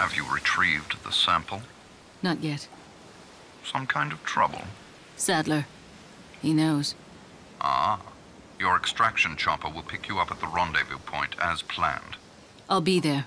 Have you retrieved the sample? Not yet. Some kind of trouble? Saddler. He knows. Ah. Your extraction chopper will pick you up at the rendezvous point, as planned. I'll be there.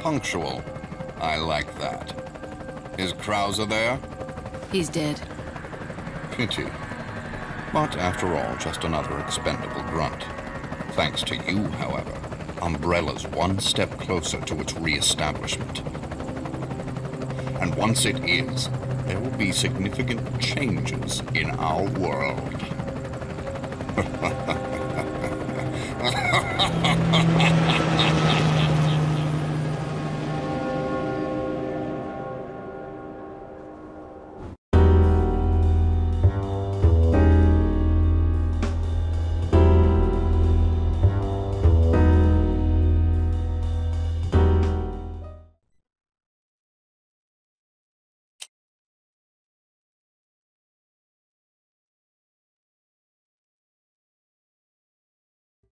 punctual. I like that. Is Krauser there? He's dead. Pity. But after all, just another expendable grunt. Thanks to you, however, Umbrella's one step closer to its re-establishment. And once it is, there will be significant changes in our world.